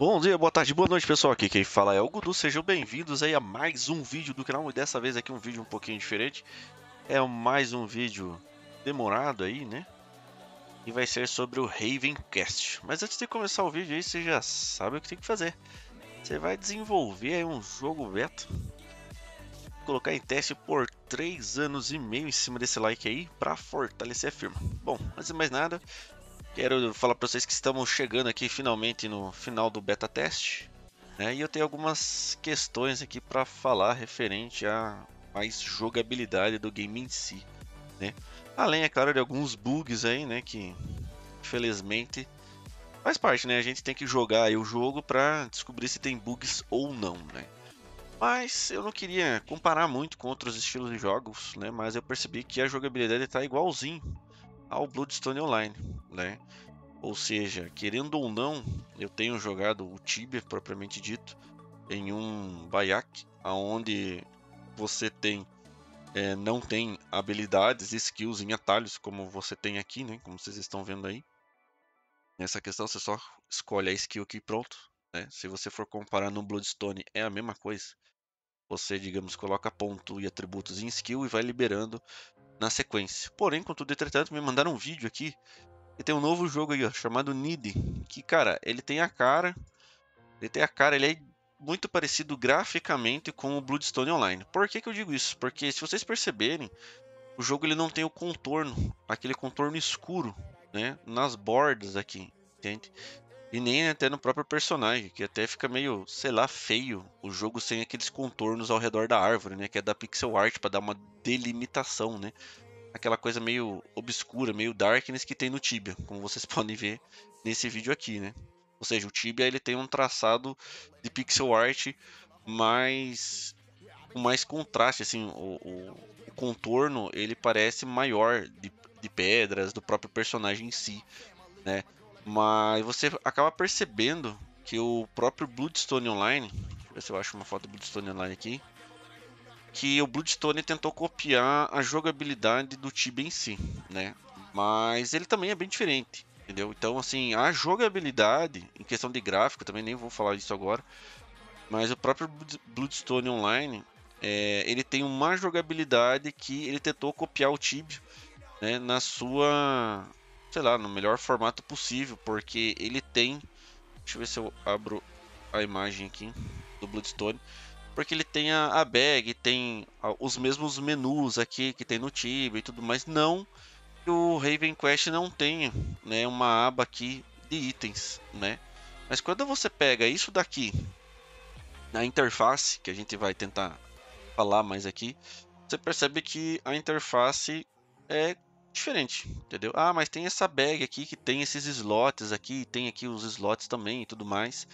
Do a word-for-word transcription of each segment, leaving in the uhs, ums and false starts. Bom dia, boa tarde, boa noite pessoal, aqui quem fala é o Gudu, sejam bem-vindos aí a mais um vídeo do canal, e dessa vez aqui um vídeo um pouquinho diferente, é mais um vídeo demorado aí, né, e vai ser sobre o RavenQuest. Mas antes de começar o vídeo aí, você já sabe o que tem que fazer, você vai desenvolver aí um jogo beta, colocar em teste por três anos e meio em cima desse like aí, para fortalecer a firma. Bom, antes de mais nada, quero falar para vocês que estamos chegando aqui finalmente no final do beta teste, né? E eu tenho algumas questões aqui para falar referente a mais jogabilidade do game em si, né? Além, é claro, de alguns bugs aí, né? Que infelizmente faz parte, né? A gente tem que jogar aí o jogo para descobrir se tem bugs ou não, né? Mas eu não queria comparar muito com outros estilos de jogos, né? Mas eu percebi que a jogabilidade está igualzinho ao Bloodstone Online, né? Ou seja, querendo ou não, eu tenho jogado o Tibia propriamente dito em um baiac, aonde você tem é, não tem habilidades, skills em atalhos como você tem aqui, né? Como vocês estão vendo aí. Nessa questão você só escolhe a skill aqui e pronto, né? Se você for comparar no Bloodstone é a mesma coisa. Você, digamos, coloca ponto e atributos em skill e vai liberando na sequência. Porém, contudo, entretanto, me mandaram um vídeo aqui e tem um novo jogo aí, ó, chamado N I D, que, cara, ele tem a cara, ele tem a cara, ele é muito parecido graficamente com o Bloodstone Online. Por que que eu digo isso? Porque se vocês perceberem, o jogo ele não tem o contorno, aquele contorno escuro, né, nas bordas aqui, entende? E nem até no próprio personagem, que até fica meio, sei lá, feio o jogo sem aqueles contornos ao redor da árvore, né, que é da pixel art para dar uma delimitação, né? Aquela coisa meio obscura, meio darkness que tem no Tibia, como vocês podem ver nesse vídeo aqui, né? Ou seja, o Tibia ele tem um traçado de pixel art mais com mais contraste, assim, o, o, o contorno ele parece maior de, de pedras do próprio personagem em si, né? Mas você acaba percebendo que o próprio Bloodstone Online, deixa eu ver se eu acho uma foto do Bloodstone Online aqui, que o Bloodstone tentou copiar a jogabilidade do Tibia em si, né? Mas ele também é bem diferente, entendeu? Então, assim, a jogabilidade, em questão de gráfico, também nem vou falar disso agora, mas o próprio Bloodstone Online, é, ele tem uma jogabilidade que ele tentou copiar o Tibia, né? Na sua, sei lá, no melhor formato possível, porque ele tem, deixa eu ver se eu abro a imagem aqui do Bloodstone, porque ele tem a, a bag, tem a, os mesmos menus aqui que tem no Tibia e tudo mais. Não, o RavenQuest não tem, né, uma aba aqui de itens, né? Mas quando você pega isso daqui na interface, que a gente vai tentar falar mais aqui, você percebe que a interface é diferente, entendeu? Ah, mas tem essa bag aqui que tem esses slots aqui, tem aqui os slots também e tudo mais.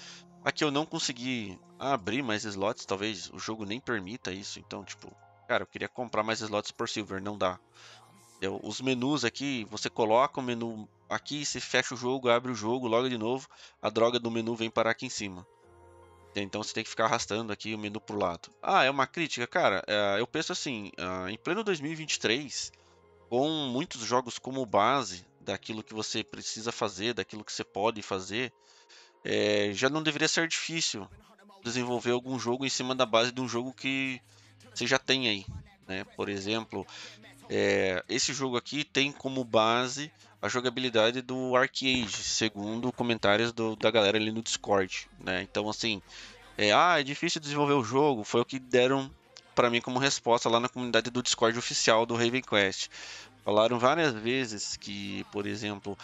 Aqui eu não consegui abrir mais slots, talvez o jogo nem permita isso. Então, tipo, cara, eu queria comprar mais slots por Silver, não dá. Eu, os menus aqui, você coloca o menu aqui, se fecha o jogo, abre o jogo, logo de novo, a droga do menu vem parar aqui em cima. Então você tem que ficar arrastando aqui o menu pro lado. Ah, é uma crítica, cara. Eu penso assim, em pleno dois mil e vinte e três, com muitos jogos como base daquilo que você precisa fazer, daquilo que você pode fazer, É, já não deveria ser difícil desenvolver algum jogo em cima da base de um jogo que você já tem aí, né? Por exemplo, é, esse jogo aqui tem como base a jogabilidade do ArcheAge, segundo comentários do, da galera ali no Discord, né? Então, assim, é, ah, é difícil desenvolver o jogo, foi o que deram para mim como resposta lá na comunidade do Discord oficial do RavenQuest. Falaram várias vezes que, por exemplo,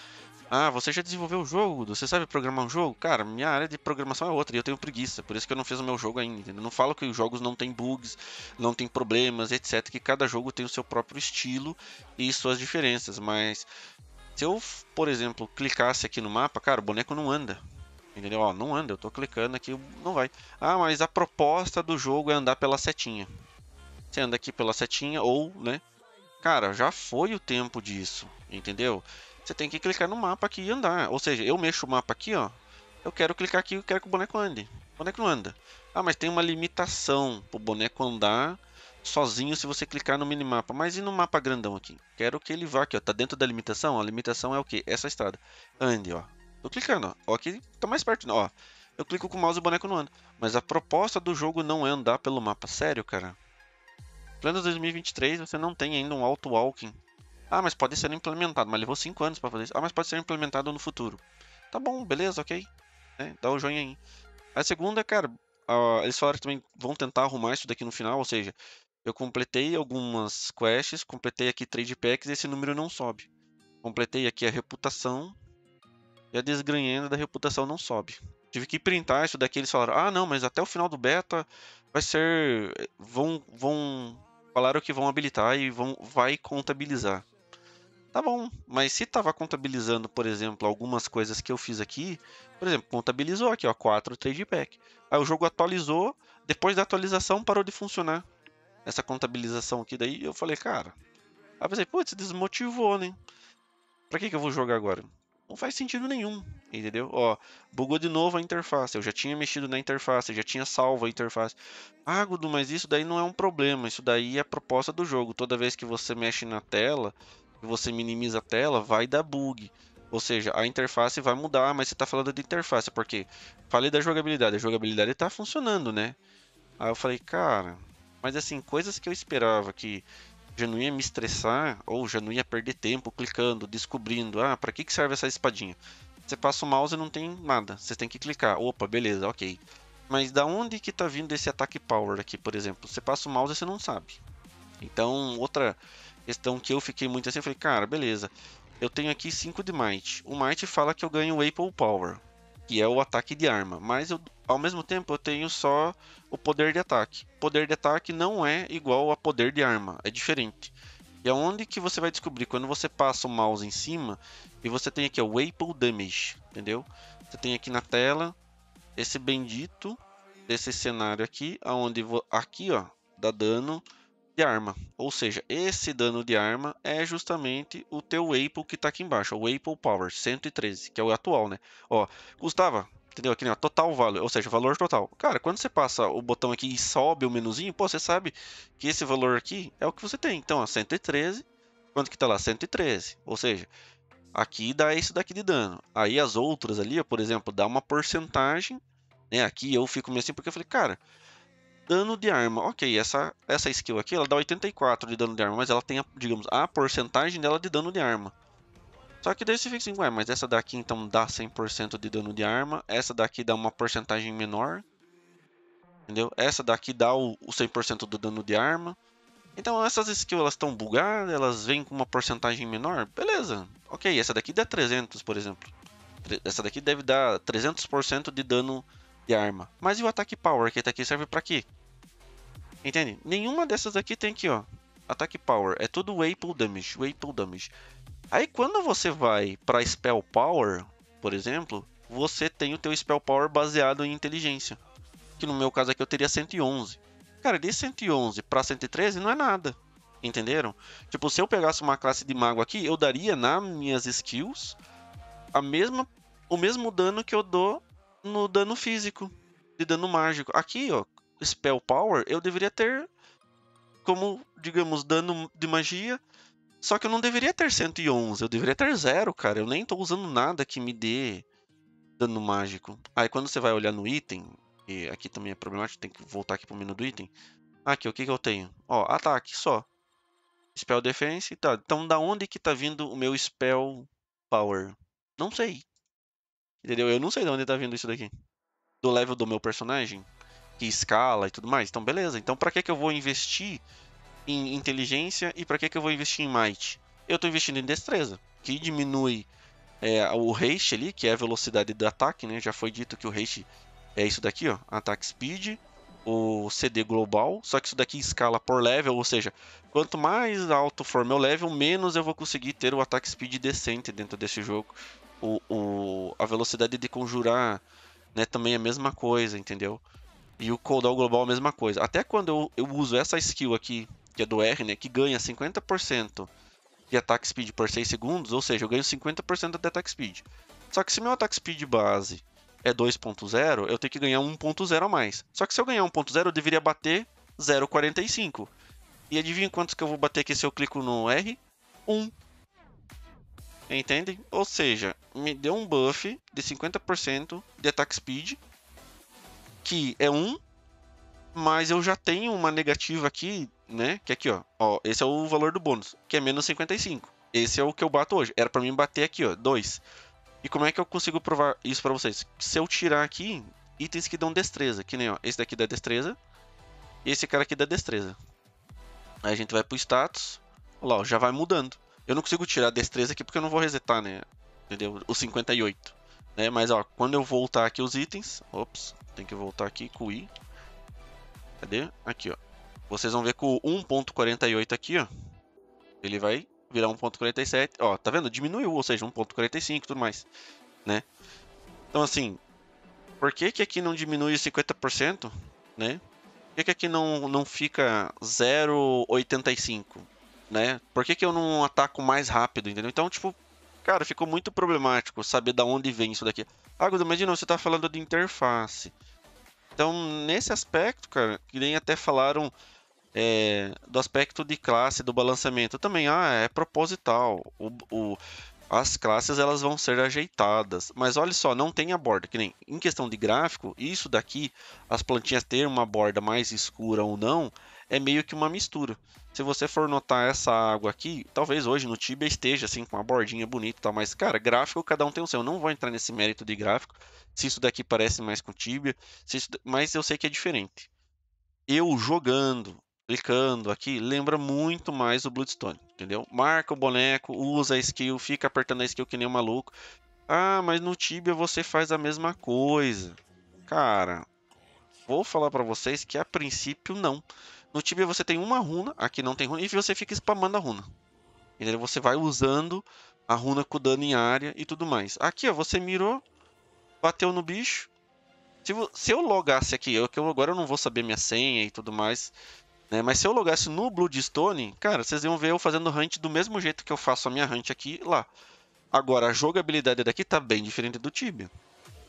ah, você já desenvolveu o jogo? Você sabe programar um jogo? Cara, minha área de programação é outra e eu tenho preguiça, por isso que eu não fiz o meu jogo ainda. Eu não falo que os jogos não têm bugs, não tem problemas, etcétera. Que cada jogo tem o seu próprio estilo e suas diferenças. Mas se eu, por exemplo, clicasse aqui no mapa, cara, o boneco não anda. Entendeu? Ó, não anda, eu tô clicando aqui, não vai. Ah, mas a proposta do jogo é andar pela setinha. Você anda aqui pela setinha ou, né? Cara, já foi o tempo disso, entendeu? Você tem que clicar no mapa aqui e andar. Ou seja, eu mexo o mapa aqui, ó. Eu quero clicar aqui, eu quero que o boneco ande. O boneco não anda. Ah, mas tem uma limitação pro boneco andar sozinho se você clicar no minimapa. Mas e no mapa grandão aqui? Quero que ele vá aqui, ó. Tá dentro da limitação? A limitação é o quê? Essa estrada. Ande, ó. Tô clicando, ó. Ó, aqui tá mais perto, ó. eu clico com o mouse e o boneco não anda. Mas a proposta do jogo não é andar pelo mapa. Sério, cara. Plano dois mil e vinte e três, você não tem ainda um auto-walking. Ah, mas pode ser implementado. Mas levou cinco anos pra fazer isso. Ah, mas pode ser implementado no futuro. Tá bom, beleza, ok. É, dá o joinha aí. A segunda, cara, uh, eles falaram que também vão tentar arrumar isso daqui no final. Ou seja, eu completei algumas quests, completei aqui trade packs e esse número não sobe. Completei aqui a reputação e a desgranhenda da reputação não sobe. Tive que printar isso daqui, eles falaram, ah não, mas até o final do beta vai ser... Vão... vão... Falaram que vão habilitar e vão... vai contabilizar. Tá bom, mas se tava contabilizando, por exemplo, algumas coisas que eu fiz aqui, por exemplo, contabilizou aqui, ó, quatro trade pack. Aí o jogo atualizou, depois da atualização parou de funcionar. Essa contabilização aqui daí, eu falei, cara... Aí eu pensei, putz, desmotivou, né? Pra que que eu vou jogar agora? Não faz sentido nenhum, entendeu? Ó, bugou de novo a interface. Eu já tinha mexido na interface, eu já tinha salvo a interface. Ah, Gudu, mas isso daí não é um problema. Isso daí é a proposta do jogo. Toda vez que você mexe na tela, que você minimiza a tela, vai dar bug. Ou seja, a interface vai mudar, mas você tá falando de interface. Porque falei da jogabilidade. A jogabilidade tá funcionando, né? Aí eu falei, cara... Mas assim, coisas que eu esperava que... Já não ia me estressar, ou já não ia perder tempo clicando, descobrindo. Ah, pra que que serve essa espadinha? Você passa o mouse e não tem nada. Você tem que clicar. Opa, beleza, ok. Mas da onde que tá vindo esse ataque power aqui, por exemplo? Você passa o mouse e você não sabe. Então, outra questão que eu fiquei muito assim, eu falei, cara, beleza. Eu tenho aqui cinco de Might. O Might fala que eu ganho o Apple Power, que é o ataque de arma. Mas, eu, ao mesmo tempo, eu tenho só o poder de ataque. Poder de ataque não é igual a poder de arma. É diferente. E é onde que você vai descobrir? Quando você passa o mouse em cima e você tem aqui o Apple Damage. Entendeu? Você tem aqui na tela esse bendito desse cenário aqui. Onde aqui, ó, dá dano de arma. Ou seja, esse dano de arma é justamente o teu Apple que tá aqui embaixo. O Apple Power cento e treze, que é o atual, né? Ó, custava... Entendeu? Aqui, ó, total valor, ou seja, valor total. Cara, quando você passa o botão aqui e sobe o menuzinho, pô, você sabe que esse valor aqui é o que você tem. Então, ó, cento e treze. Quanto que tá lá? cento e treze. Ou seja, aqui dá isso daqui de dano. Aí as outras ali, ó, por exemplo, dá uma porcentagem, né? Aqui eu fico meio assim porque eu falei, cara, dano de arma. Ok, essa, essa skill aqui, ela dá oitenta e quatro de dano de arma, mas ela tem, digamos, a porcentagem dela de dano de arma. Só que daí você fica assim, ué, mas essa daqui então dá cem por cento de dano de arma, essa daqui dá uma porcentagem menor, entendeu? Essa daqui dá o, o cem por cento do dano de arma. Então essas skills, elas estão bugadas, elas vêm com uma porcentagem menor, beleza. Ok, essa daqui dá trezentos, por exemplo. Essa daqui deve dar trezentos por cento de dano de arma. Mas e o ataque power, que esse aqui serve pra quê? Entende? Nenhuma dessas aqui tem aqui, ó. Ataque power, é tudo Apple Damage, Apple Damage. Aí quando você vai para Spell Power, por exemplo, você tem o teu Spell Power baseado em inteligência. Que no meu caso aqui eu teria cento e onze. Cara, de cento e onze para cento e treze não é nada. Entenderam? Tipo, se eu pegasse uma classe de mago aqui, eu daria nas minhas skills a mesma, o mesmo dano que eu dou no dano físico, de dano mágico. Aqui, ó, Spell Power, eu deveria ter como, digamos, dano de magia... Só que eu não deveria ter cento e onze, eu deveria ter zero, cara. Eu nem tô usando nada que me dê dano mágico. Aí quando você vai olhar no item, e aqui também é problemático, tem que voltar aqui pro menu do item. Aqui, o que que eu tenho? Ó, ataque só. Spell Defense, tá. Então da onde que tá vindo o meu Spell Power? Não sei. Entendeu? Eu não sei de onde tá vindo isso daqui. Do level do meu personagem, que escala e tudo mais. Então beleza, então pra que que eu vou investir em inteligência e para que que eu vou investir em might? Eu estou investindo em destreza, que diminui é, o haste ali, que é a velocidade do ataque, né? Já foi dito que o haste é isso daqui, ó, attack speed, o C D global, só que isso daqui escala por level, ou seja, quanto mais alto for meu level, menos eu vou conseguir ter o attack speed decente dentro desse jogo. O, o a velocidade de conjurar, né, também é a mesma coisa, entendeu? E o cooldown global é a mesma coisa. Até quando eu, eu uso essa skill aqui, que é do R, né, que ganha cinquenta por cento de attack speed por seis segundos, ou seja, eu ganho cinquenta por cento de attack speed. Só que se meu attack speed base é dois ponto zero, eu tenho que ganhar um ponto zero a mais. Só que se eu ganhar um ponto zero, eu deveria bater zero ponto quarenta e cinco. E adivinha quantos que eu vou bater aqui se eu clico no R? um. Entendem? Ou seja, me deu um buff de cinquenta por cento de attack speed que é um, mas eu já tenho uma negativa aqui, né? Que aqui, ó, ó, esse é o valor do bônus, que é menos cinquenta e cinco. Esse é o que eu bato hoje. Era pra mim bater aqui, ó, dois. E como é que eu consigo provar isso pra vocês? Se eu tirar aqui itens que dão destreza, que nem, ó, esse daqui dá destreza, e esse cara aqui dá destreza. Aí a gente vai pro status, ó lá, ó, já vai mudando. Eu não consigo tirar a destreza aqui porque eu não vou resetar, né? Entendeu? O cinquenta e oito. Né? Mas, ó, quando eu voltar aqui os itens... Ops, tem que voltar aqui com o I. Cadê? Aqui, ó. Vocês vão ver que o um ponto quarenta e oito aqui, ó, ele vai virar um ponto quarenta e sete. Ó, tá vendo? Diminuiu, ou seja, um ponto quarenta e cinco e tudo mais, né? Então, assim, por que que aqui não diminui cinquenta por cento, né? Por que que aqui não, não fica zero vírgula oitenta e cinco, né? Por que que eu não ataco mais rápido, entendeu? Então, tipo... Cara, ficou muito problemático saber da onde vem isso daqui. Ah, Gudu, mas de novo, você tá falando de interface. Então, nesse aspecto, cara, que nem até falaram é, do aspecto de classe, do balanceamento. Também, ah, é proposital. O, o, as classes, elas vão ser ajeitadas. Mas olha só, não tem a borda. Que nem em questão de gráfico, isso daqui, as plantinhas ter uma borda mais escura ou não, é meio que uma mistura. Se você for notar essa água aqui, talvez hoje no Tibia esteja assim com uma bordinha bonita e tal, mas cara, gráfico cada um tem o seu. Eu não vou entrar nesse mérito de gráfico, se isso daqui parece mais com Tibia, se isso... mas eu sei que é diferente. Eu jogando, clicando aqui, lembra muito mais o Bloodstone, entendeu? Marca o boneco, usa a skill, fica apertando a skill que nem um maluco. Ah, mas no Tibia você faz a mesma coisa. Cara, vou falar pra vocês que a princípio não. No Tibia você tem uma runa, aqui não tem runa, e você fica spamando a runa. Entendeu? Você vai usando a runa com dano em área e tudo mais. Aqui, ó, você mirou, bateu no bicho. Se, se eu logasse aqui, eu, que eu, agora eu não vou saber minha senha e tudo mais, né? Mas se eu logasse no Bloodstone, cara, vocês iam ver eu fazendo hunt do mesmo jeito que eu faço a minha hunt aqui lá. Agora, a jogabilidade daqui tá bem diferente do Tibia.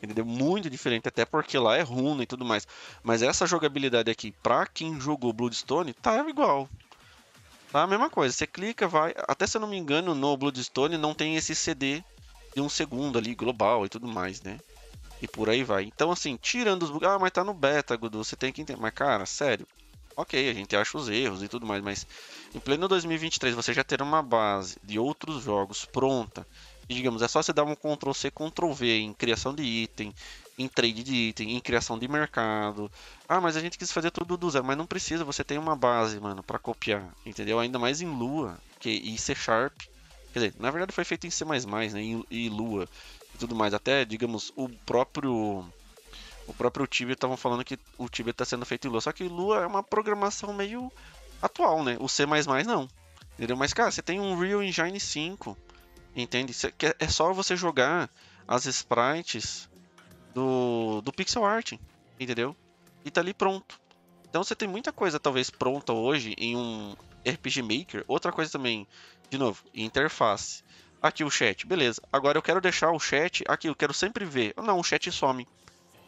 Entendeu? Muito diferente, até porque lá é runa e tudo mais. Mas essa jogabilidade aqui, pra quem jogou Bloodstone, tá igual. Tá a mesma coisa. Você clica, vai... Até se eu não me engano, no Bloodstone não tem esse C D de um segundo ali, global e tudo mais, né? E por aí vai. Então, assim, tirando os bugs... Ah, mas tá no beta, Gudu, você tem que entender. Mas, cara, sério. Ok, a gente acha os erros e tudo mais, mas... Em pleno dois mil e vinte e três, você já terá uma base de outros jogos pronta... E, digamos, é só você dar um control C, control V em criação de item, em trade de item, em criação de mercado. Ah, mas a gente quis fazer tudo do zero, mas não precisa, você tem uma base, mano, pra copiar, entendeu? Ainda mais em Lua que, e C sharp, quer dizer, na verdade foi feito em C mais mais, né, e Lua e tudo mais. Até, digamos, o próprio o próprio Tibia, estavam falando que o Tibia tá sendo feito em Lua, só que Lua é uma programação meio atual, né, o C mais mais não, entendeu? Mas, cara, você tem um Real Engine cinco, entende? É só você jogar as sprites do, do pixel art, entendeu? E tá ali pronto. Então você tem muita coisa talvez pronta hoje em um R P G Maker. Outra coisa também, de novo, interface. Aqui o chat, beleza. Agora eu quero deixar o chat aqui, eu quero sempre ver. Não, o chat some.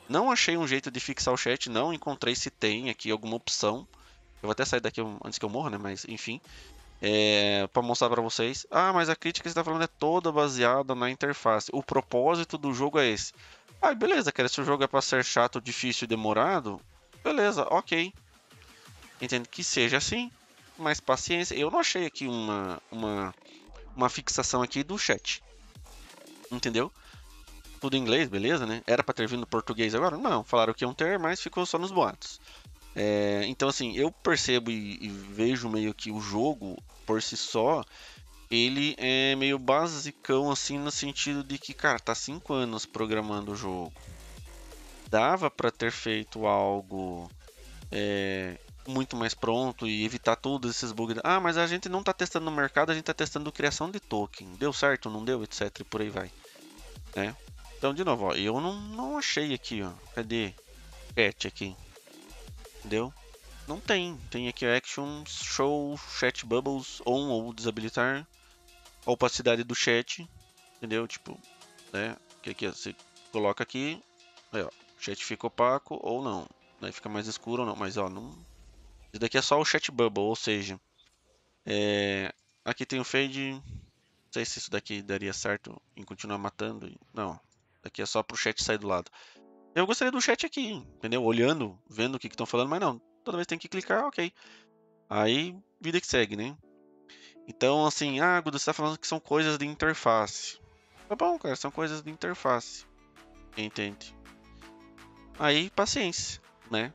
Não achei um jeito de fixar o chat, não encontrei se tem aqui alguma opção. Eu vou até sair daqui antes que eu morra, né? Mas enfim... É, para mostrar para vocês. Ah, mas a crítica que você tá falando é toda baseada na interface. O propósito do jogo é esse. Ah, beleza, cara. Se o jogo é para ser chato, difícil e demorado, beleza, ok. Entendo que seja assim, mas paciência. Eu não achei aqui uma, uma, uma fixação aqui do chat. Entendeu? Tudo em inglês, beleza, né? Era para ter vindo português agora? Não, falaram que iam ter, mas ficou só nos boatos. É, então, assim, eu percebo e, e vejo meio que o jogo, por si só, ele é meio basicão, assim, no sentido de que, cara, tá cinco anos programando o jogo. Dava pra ter feito algo é, muito mais pronto e evitar todos esses bugs. Ah, mas a gente não tá testando no mercado, a gente tá testando criação de token. Deu certo, não deu, etcétera. E por aí vai. Né? Então, de novo, ó, eu não, não achei aqui, ó. Cadê? Chat aqui. Entendeu? Não tem. Tem aqui Actions, Show, Chat Bubbles, On ou Desabilitar. A opacidade do chat. Entendeu? Tipo, né? Que aqui, ó, você coloca aqui. Aí, ó. O chat fica opaco ou não. Aí fica mais escuro ou não. Mas, ó, não... Isso daqui é só o Chat Bubble, ou seja... É... Aqui tem o Fade. Não sei se isso daqui daria certo em continuar matando. Não. Aqui é só pro chat sair do lado. Eu gostaria do chat aqui, entendeu? Olhando, vendo o que estão falando, mas não. Toda vez tem que clicar, ok. Aí, vida que segue, né? Então, assim, ah, Gudu, você tá falando que são coisas de interface. Tá bom, cara, são coisas de interface. Entende? Aí, paciência, né?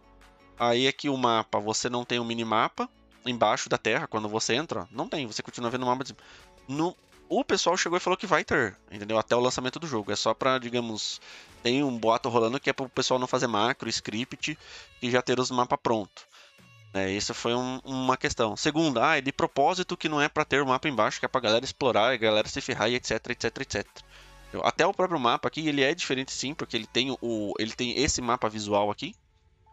Aí aqui o mapa, você não tem um minimapa embaixo da terra, quando você entra, ó, não tem, você continua vendo o mapa de cima. No... O pessoal chegou e falou que vai ter, entendeu? Até o lançamento do jogo. É só pra, digamos, tem um boato rolando que é pro pessoal não fazer macro, script e já ter os mapas prontos. É, isso foi um, uma questão. Segunda, ah, é de propósito que não é pra ter o mapa embaixo, que é pra galera explorar, a galera se ferrar e etc, etc, et cetera. Até o próprio mapa aqui, ele é diferente sim, porque ele tem, o, ele tem esse mapa visual aqui,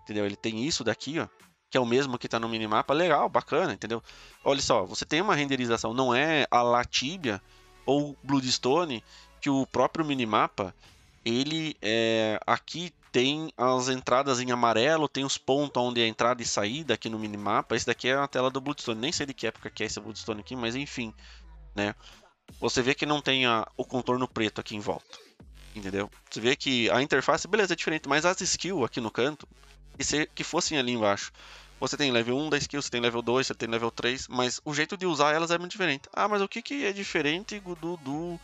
entendeu? Ele tem isso daqui, ó, que é o mesmo que tá no minimapa. Legal, bacana, entendeu? Olha só, você tem uma renderização, não é a la Tibia ou Bloodstone, que o próprio minimapa, ele é... Aqui tem as entradas em amarelo, tem os pontos onde é a entrada e saída aqui no minimapa. Esse daqui é a tela do Bloodstone, nem sei de que época que é esse Bloodstone aqui, mas enfim, né? Você vê que não tem a, o contorno preto aqui em volta, entendeu? Você vê que a interface, beleza, é diferente, mas as skills aqui no canto, que, se, que fossem ali embaixo, você tem level um da skill, você tem level dois, você tem level três, mas o jeito de usar elas é muito diferente. Ah, mas o que, que é diferente do, do,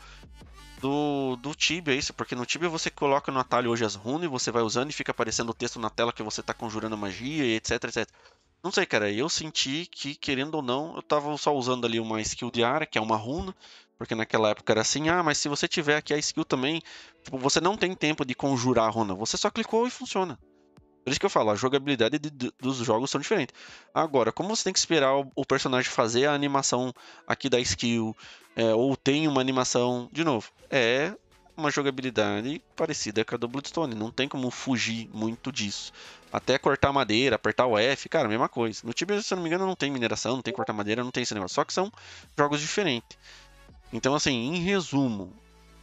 do, do Tibia? É isso, porque no Tibia você coloca no atalho hoje as runas, você vai usando e fica aparecendo o texto na tela que você está conjurando magia, etc, et cetera. Não sei, cara, eu senti que, querendo ou não, eu tava só usando ali uma skill de área, que é uma runa, porque naquela época era assim, ah, mas se você tiver aqui a skill também, tipo, você não tem tempo de conjurar a runa, você só clicou e funciona. Por isso que eu falo, a jogabilidade de, de, dos jogos são diferentes. Agora, como você tem que esperar o, o personagem fazer a animação aqui da skill, é, ou tem uma animação, de novo, é uma jogabilidade parecida com a do Bloodstone, não tem como fugir muito disso. Até cortar madeira, apertar o F, cara, mesma coisa. No Tibia, se eu não me engano, não tem mineração, não tem cortar madeira, não tem esse negócio, só que são jogos diferentes. Então, assim, em resumo...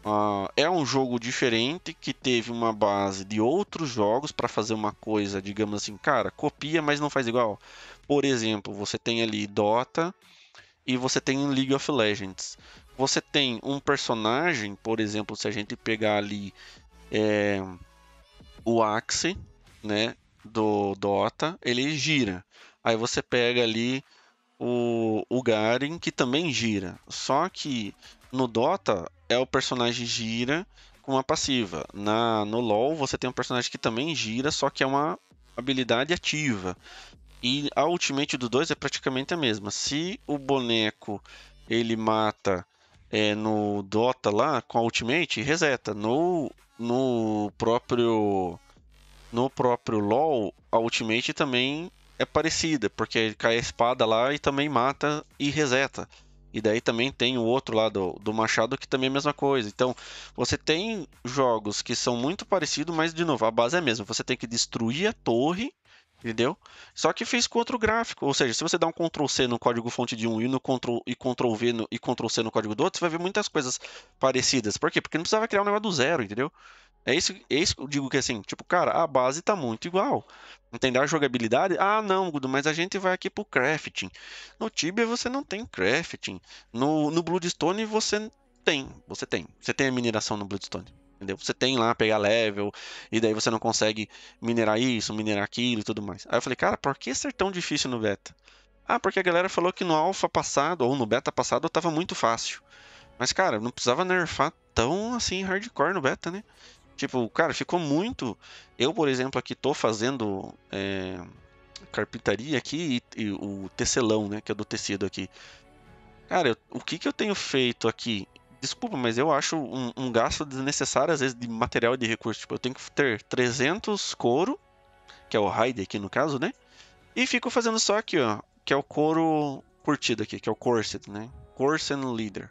Uh, é um jogo diferente que teve uma base de outros jogos para fazer uma coisa, digamos assim, cara, copia, mas não faz igual. Por exemplo, você tem ali Dota e você tem League of Legends. Você tem um personagem, por exemplo, se a gente pegar ali é, o Axe, né, do Dota, ele gira. Aí você pega ali o, o Garen, que também gira. Só que no Dota é o personagem gira com uma passiva. Na, no LoL você tem um personagem que também gira, só que é uma habilidade ativa. E a ultimate dos dois é praticamente a mesma. Se o boneco ele mata é, no Dota lá com a ultimate, reseta. No, no, próprio, no próprio LoL a ultimate também é parecida, porque cai a espada lá e também mata e reseta. E daí também tem o outro lado do machado, que também é a mesma coisa. Então, você tem jogos que são muito parecidos, mas, de novo, a base é a mesma. Você tem que destruir a torre, entendeu? Só que fez com outro gráfico. Ou seja, se você dá um Ctrl-C no código-fonte de um e, no Ctrl, e Ctrl-V no, e Ctrl-C no código do outro, você vai ver muitas coisas parecidas. Por quê? Porque não precisava criar um negócio do zero, entendeu? É isso, é isso que eu digo que, assim, tipo, cara, a base tá muito igual. Entendeu? A jogabilidade, ah, não, Gudu, mas a gente vai aqui pro crafting. No Tibia você não tem crafting. No, no Bloodstone você tem, você tem. Você tem a mineração no Bloodstone, entendeu? Você tem lá, pegar level, e daí você não consegue minerar isso, minerar aquilo e tudo mais. Aí eu falei, cara, por que ser tão difícil no beta? Ah, porque a galera falou que no alpha passado, ou no beta passado, tava muito fácil. Mas, cara, não precisava nerfar tão, assim, hardcore no beta, né? Tipo, cara, ficou muito... Eu, por exemplo, aqui tô fazendo é... carpintaria aqui e, e o tecelão, né? Que é do tecido aqui. Cara, eu, o que que eu tenho feito aqui? Desculpa, mas eu acho um, um gasto desnecessário, às vezes, de material e de recurso. Tipo, eu tenho que ter trezentos couro, que é o hide aqui no caso, né? E fico fazendo só aqui, ó. Que é o couro curtido aqui, que é o corset, né? Corset leader.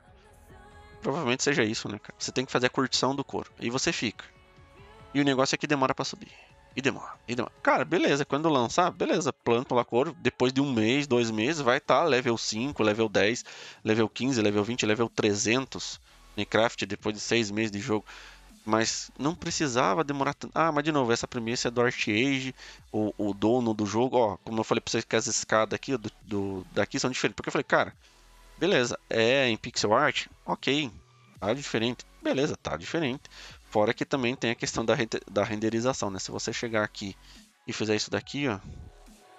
Provavelmente seja isso, né, cara? Você tem que fazer a curtição do couro. E você fica. E o negócio é que demora pra subir. E demora, e demora. Cara, beleza. Quando lançar, beleza. Planta lá couro. Depois de um mês, dois meses, vai estar tá level cinco, level dez, level quinze, level vinte, level trezentos. Minecraft, depois de seis meses de jogo. Mas não precisava demorar tanto. Ah, mas de novo, essa premissa é do ArcheAge, o, o dono do jogo. Ó, como eu falei pra vocês que as escadas aqui, do, do, daqui são diferentes. Porque eu falei, cara, beleza. É em pixel art? Ok. Tá diferente. Beleza, tá diferente. Fora que também tem a questão da, da renderização, né? Se você chegar aqui e fizer isso daqui, ó,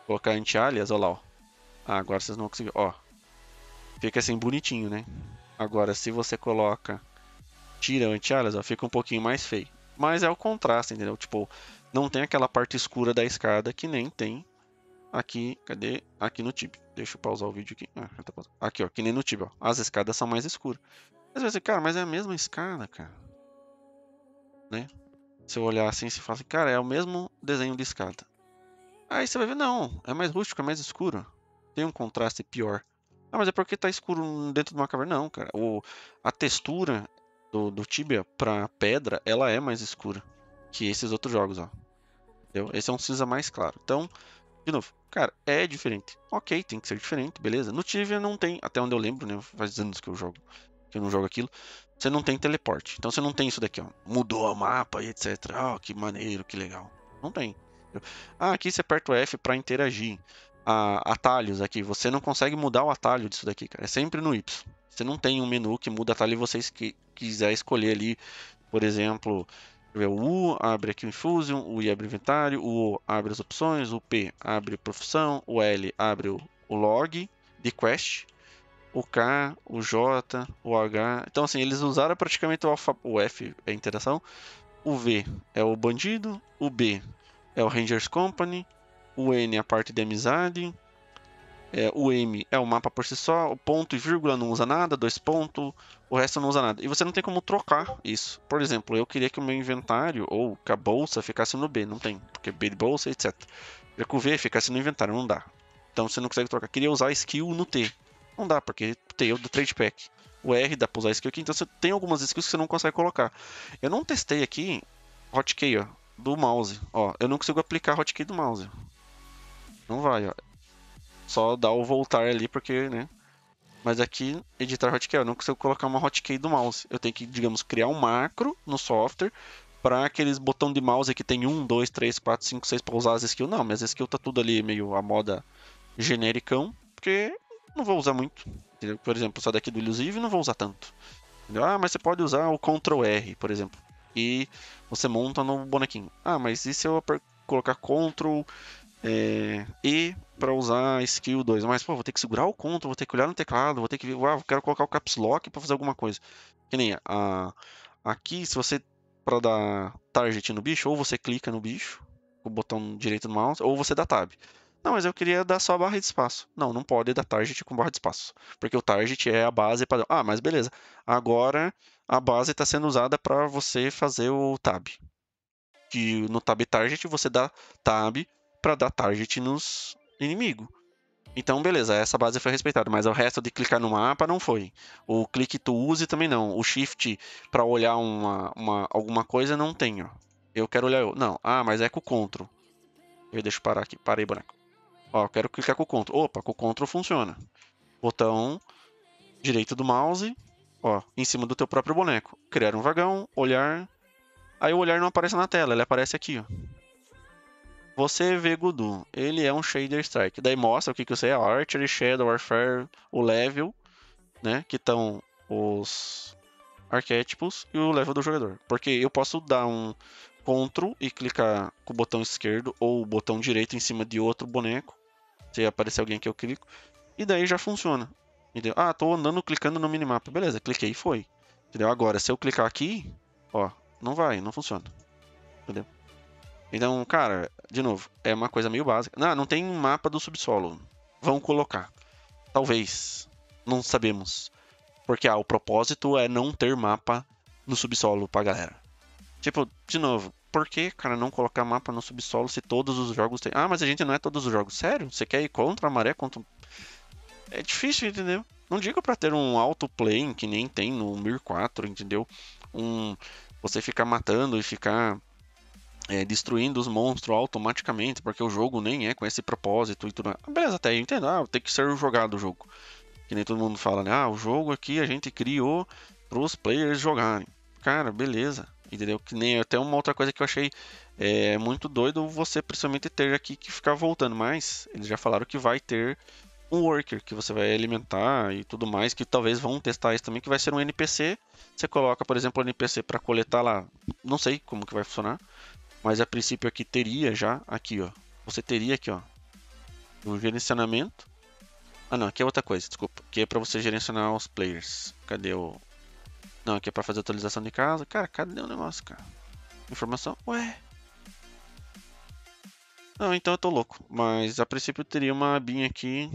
colocar anti-alias, ó lá, ó. Ah, agora vocês não vão conseguir, ó. Fica assim bonitinho, né? Agora, se você coloca, tira o anti-alias, ó, fica um pouquinho mais feio. Mas é o contraste, entendeu? Tipo, não tem aquela parte escura da escada que nem tem aqui, cadê? Aqui no Tibia. Deixa eu pausar o vídeo aqui. Ah, tá pausado. Aqui, ó, que nem no Tibia, ó. As escadas são mais escuras. Às vezes, cara, mas é a mesma escada, cara. Né? Se eu olhar assim, você fala assim, cara, é o mesmo desenho de escada. Aí você vai ver, não, é mais rústico, é mais escuro. Tem um contraste pior. Ah, mas é porque tá escuro dentro de uma caverna. Não, cara. O, a textura do, do Tibia pra pedra, ela é mais escura que esses outros jogos, ó. Entendeu? Esse é um cinza mais claro. Então, de novo, cara, é diferente. Ok, tem que ser diferente, beleza. No Tibia não tem, até onde eu lembro, né? Faz anos que eu jogo, que eu não jogo aquilo. Você não tem teleporte. Então você não tem isso daqui, ó. Mudou o mapa e etcétera. Ah, oh, que maneiro, que legal. Não tem. Entendeu? Ah, aqui você aperta o F pra interagir. Atalhos aqui, você não consegue mudar o atalho disso daqui, cara, é sempre no Y. Você não tem um menu que muda atalho e você que quiser escolher ali, por exemplo, o U abre aqui o Infusion, o I abre o inventário, o O abre as opções, o P abre profissão, o L abre o, o log de quest, o K, o J, o H. Então assim, eles usaram praticamente o, alfa, o F é a interação, o V é o bandido, o B é o Rangers Company, o N é a parte de amizade, é, o M é o mapa por si só, o ponto e vírgula não usa nada, dois pontos, o resto não usa nada. E você não tem como trocar isso. Por exemplo, eu queria que o meu inventário ou que a bolsa ficasse no B, não tem, porque B de bolsa, etcétera. Queria que o V ficasse no inventário, não dá. Então você não consegue trocar. Queria usar a skill no T, não dá, porque o T é o do Trade Pack. O R dá pra usar a skill aqui, então você tem algumas skills que você não consegue colocar. Eu não testei aqui hotkey, ó, do mouse, ó, eu não consigo aplicar hotkey do mouse. Não vai, ó. Só dá o voltar ali, porque, né? Mas aqui, editar hotkey, eu não consigo colocar uma hotkey do mouse. Eu tenho que, digamos, criar um macro no software para aqueles botão de mouse que tem um, dois, três, quatro, cinco, seis para usar as skills. Não, mas as skills tá tudo ali meio a moda genericão, porque não vou usar muito. Entendeu? Por exemplo, só daqui do Illusive não vou usar tanto. Entendeu? Ah, mas você pode usar o control R, por exemplo. E você monta no bonequinho. Ah, mas e se eu colocar control... É, e para usar a skill dois, mas pô, vou ter que segurar o control, vou ter que olhar no teclado, vou ter que ver, uau, quero colocar o caps lock para fazer alguma coisa. Que nem a, aqui, se você para dar target no bicho, ou você clica no bicho com o botão direito do mouse, ou você dá tab. Não, mas eu queria dar só a barra de espaço. Não, não pode dar target com barra de espaço, porque o target é a base padrão. Ah, mas beleza. Agora a base está sendo usada para você fazer o tab. Que no tab target você dá tab para dar target nos inimigos. Então, beleza, essa base foi respeitada, mas o resto de clicar no mapa não foi. O clique to use também não. O shift para olhar uma, uma, alguma coisa não tem, ó. Eu quero olhar eu. Não, ah, mas é com o control. Eu deixo parar aqui, parei, boneco. Ó, eu quero clicar com o control. Opa, com o control funciona. Botão direito do mouse, ó, em cima do teu próprio boneco. Criar um vagão, olhar. Aí o olhar não aparece na tela, ele aparece aqui, ó. Você vê Gudu, ele é um Shader Strike. Daí mostra o que que você é, Archery, Shadow, Warfare, o level, né? Que estão os arquétipos e o level do jogador. Porque eu posso dar um Ctrl e clicar com o botão esquerdo ou o botão direito em cima de outro boneco. Se aparecer alguém que eu clico. E daí já funciona. Entendeu? Ah, tô andando clicando no minimapa. Beleza, cliquei e foi. Entendeu? Agora, se eu clicar aqui, ó, não vai, não funciona. Entendeu? Então, cara, de novo, é uma coisa meio básica. Não, não tem mapa do subsolo. Vão colocar. Talvez. Não sabemos. Porque ah, o propósito é não ter mapa no subsolo pra galera. Tipo, de novo, por que, cara, não colocar mapa no subsolo se todos os jogos tem? Ah, mas a gente não é todos os jogos. Sério? Você quer ir contra a maré? Contra... É difícil, entendeu? Não digo pra ter um autoplay que nem tem no Mir quatro, entendeu? Um... Você ficar matando e ficar... É, destruindo os monstros automaticamente, porque o jogo nem é com esse propósito e tudo mais. Beleza, até aí eu entendo, ah, tem que ser jogado o jogo. Que nem todo mundo fala, né? Ah, o jogo aqui a gente criou para os players jogarem. Cara, beleza, entendeu? Que nem até uma outra coisa que eu achei é, muito doido, você principalmente ter aqui que ficar voltando, mas eles já falaram que vai ter um worker que você vai alimentar e tudo mais, que talvez vão testar isso também, que vai ser um N P C. Você coloca, por exemplo, um N P C para coletar lá, não sei como que vai funcionar, mas a princípio aqui teria já, aqui ó, você teria aqui ó, um gerenciamento. Ah não, aqui é outra coisa, desculpa, aqui é para você gerenciar os players. Cadê o... Não, aqui é para fazer atualização de casa. Cara, cadê o negócio, cara? Informação, ué... Não, então eu tô louco, mas a princípio eu teria uma abinha aqui.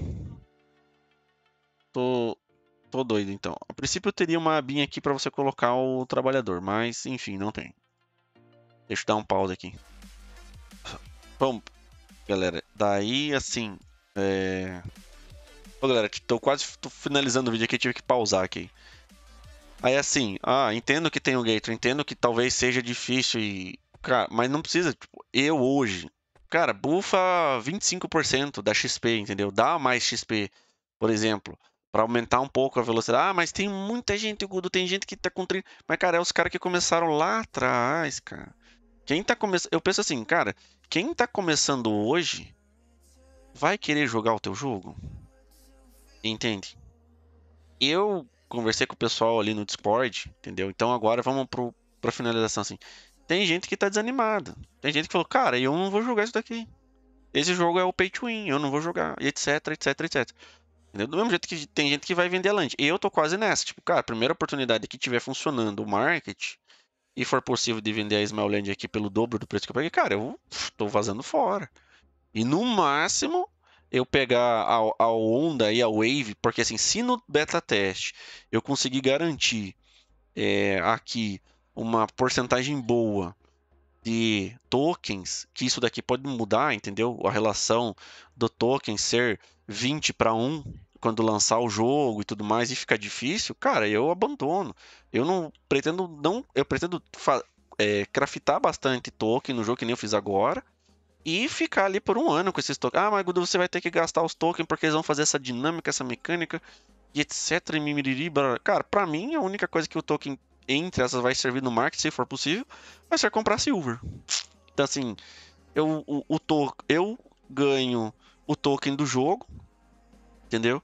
Tô, tô doido então. A princípio eu teria uma abinha aqui pra você colocar o trabalhador, mas enfim, não tem. Deixa eu dar um pause aqui. Bom, galera, daí assim... É... Pô, galera, tô quase tô finalizando o vídeo aqui, tive que pausar aqui. Aí assim, ah, entendo que tem o Gator, entendo que talvez seja difícil e... Cara, mas não precisa, tipo, eu hoje... Cara, bufa vinte e cinco por cento da X P, entendeu? Dá mais X P, por exemplo, para aumentar um pouco a velocidade. Ah, mas tem muita gente, Gudu, tem gente que tá com trinta... Mas, cara, é os caras que começaram lá atrás, cara. Quem tá começando... Eu penso assim, cara, quem tá começando hoje vai querer jogar o teu jogo? Entende? Eu conversei com o pessoal ali no Discord, entendeu? Então agora vamos pro, pra finalização, assim. Tem gente que tá desanimada. Tem gente que falou, cara, eu não vou jogar isso daqui. Esse jogo é o pay to win, eu não vou jogar, etc, etc, et cetera. Entendeu? Do mesmo jeito que tem gente que vai vender a land. E eu tô quase nessa. Tipo, cara, primeira oportunidade que tiver funcionando o market e for possível de vender a Small Land aqui pelo dobro do preço que eu peguei, cara, eu tô vazando fora. E no máximo, eu pegar a, a onda e a wave, porque assim, se no beta test eu conseguir garantir é, aqui... uma porcentagem boa de tokens, que isso daqui pode mudar, entendeu? A relação do token ser vinte para um quando lançar o jogo e tudo mais e ficar difícil, cara, eu abandono. Eu não pretendo não, eu pretendo é, craftar bastante token no jogo, que nem eu fiz agora, e ficar ali por um ano com esses tokens. Ah, mas Gudu, você vai ter que gastar os tokens porque eles vão fazer essa dinâmica, essa mecânica, e etc, e mimiriri, blá. Cara, pra mim a única coisa que o token entre essas vai servir no market, se for possível, vai ser comprar silver. Então assim, eu, o, o to eu ganho o token do jogo, entendeu?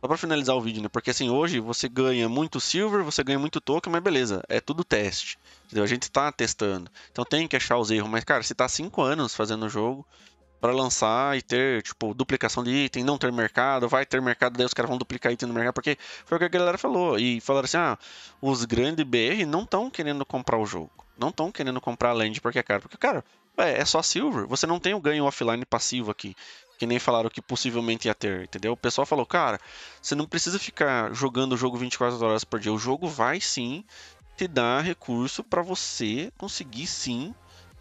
Só pra finalizar o vídeo, né? Porque assim, hoje você ganha muito silver, você ganha muito token, mas beleza, é tudo teste, entendeu? A gente tá testando, então tem que achar os erros, mas cara, se tá cinco anos fazendo o jogo pra lançar e ter, tipo, duplicação de item, não ter mercado, vai ter mercado, daí os caras vão duplicar item no mercado, porque foi o que a galera falou, e falaram assim, ah, os grandes B R não estão querendo comprar o jogo, não estão querendo comprar a land porque é caro, porque, cara, é, é só silver, você não tem o ganho offline passivo aqui, que nem falaram que possivelmente ia ter, entendeu? O pessoal falou, cara, você não precisa ficar jogando o jogo vinte e quatro horas por dia, o jogo vai sim te dar recurso pra você conseguir sim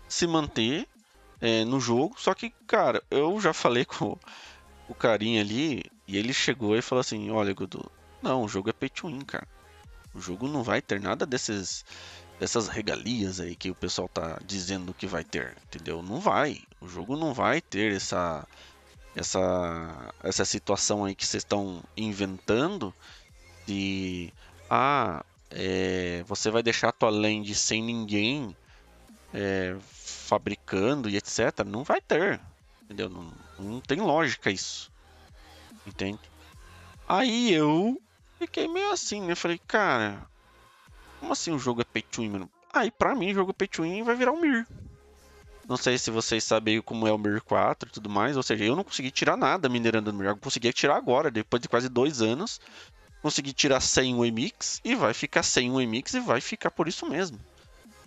se manter É, no jogo, só que, cara, eu já falei com o carinha ali, e ele chegou e falou assim, olha, Gudu, não, o jogo é pay to win, cara. O jogo não vai ter nada desses, dessas regalias aí que o pessoal tá dizendo que vai ter, entendeu? Não vai, o jogo não vai ter essa, essa, essa situação aí que vocês estão inventando de, ah, é, você vai deixar a tua land sem ninguém, É, fabricando e etc, não vai ter, entendeu? Não, não tem lógica isso, entende? Aí eu fiquei meio assim, né? Falei, cara, como assim o jogo é pay to win, mano? Aí pra mim o jogo pay to win vai virar o Mir. Não sei se vocês sabem como é o Mir quatro e tudo mais, ou seja, eu não consegui tirar nada minerando no Mir, eu consegui tirar agora, depois de quase dois anos, consegui tirar sem o Emix, e vai ficar sem o Emix, e vai ficar por isso mesmo.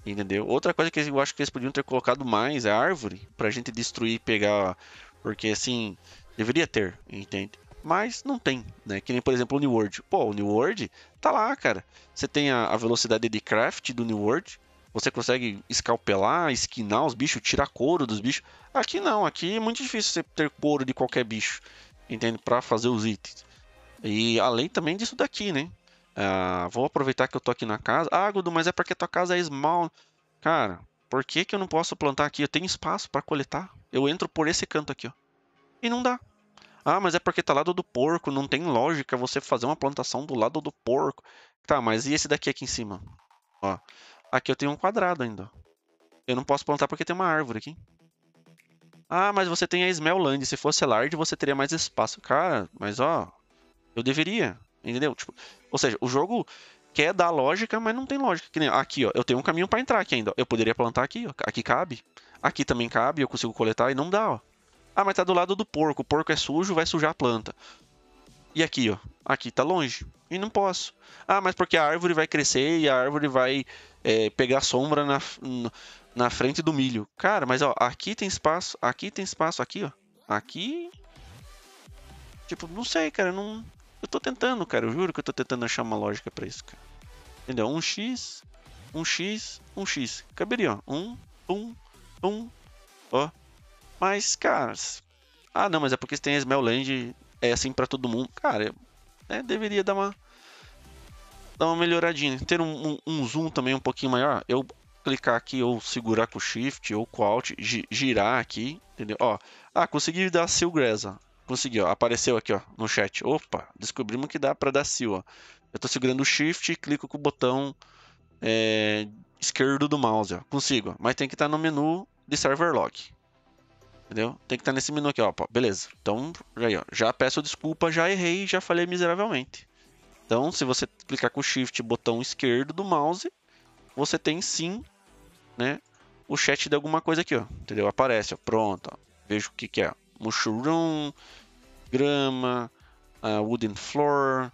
Entendeu? Outra coisa que eu acho que eles podiam ter colocado mais é a árvore, pra gente destruir e pegar, porque assim, deveria ter, entende? Mas não tem, né? Que nem, por exemplo, o New World. Pô, o New World tá lá, cara. Você tem a, a velocidade de craft do New World, você consegue escalpelar, esquinar os bichos, tirar couro dos bichos. Aqui não, aqui é muito difícil você ter couro de qualquer bicho, entende? Pra fazer os itens. E além também disso daqui, né? Uh, vou aproveitar que eu tô aqui na casa. Ah, Gudu, mas é porque tua casa é small. Cara, por que que eu não posso plantar aqui? Eu tenho espaço pra coletar. Eu entro por esse canto aqui, ó. E não dá. Ah, mas é porque tá lado do porco. Não tem lógica você fazer uma plantação do lado do porco. Tá, mas e esse daqui aqui em cima? Ó, aqui eu tenho um quadrado ainda. Eu não posso plantar porque tem uma árvore aqui. Ah, mas você tem a Smell Land. Se fosse large, você teria mais espaço. Cara, mas ó, eu deveria. Entendeu? Tipo, ou seja, o jogo quer dar lógica, mas não tem lógica. Que nem aqui, ó. Eu tenho um caminho pra entrar aqui ainda. Ó. Eu poderia plantar aqui, ó. Aqui cabe. Aqui também cabe. Eu consigo coletar e não dá, ó. Ah, mas tá do lado do porco. O porco é sujo, vai sujar a planta. E aqui, ó. Aqui tá longe. E não posso. Ah, mas porque a árvore vai crescer e a árvore vai é, pegar sombra na... na frente do milho. Cara, mas ó, aqui tem espaço, aqui tem espaço, aqui, ó. Aqui... Tipo, não sei, cara, não... Eu tô tentando, cara, eu juro que eu tô tentando achar uma lógica pra isso, cara. Entendeu? Um X, um X, um X. Caberia, ó. Um, um, um, ó. Mas, cara... Ah, não, mas é porque você tem a Smell Land, é assim pra todo mundo. Cara, é, deveria dar uma... Dar uma melhoradinha. Ter um, um, um zoom também um pouquinho maior. Eu... clicar aqui ou segurar com o shift ou com o alt, gi girar aqui, entendeu? Ó, ah, consegui dar seal grass, ó. Consegui, ó, apareceu aqui, ó, no chat. Opa, descobrimos que dá para dar seal, ó. Eu tô segurando o shift e clico com o botão é, esquerdo do mouse, ó. Consigo, ó. Mas tem que estar tá no menu de server log, entendeu? Tem que estar tá nesse menu aqui, ó, pô. Beleza. Então, aí, ó, já peço desculpa, já errei, já falei miseravelmente. Então, se você clicar com o shift, botão esquerdo do mouse, você tem sim, né, o chat de alguma coisa aqui, ó, entendeu? Aparece, ó, pronto, ó. Vejo o que que é, mushroom, grama, uh, wooden floor,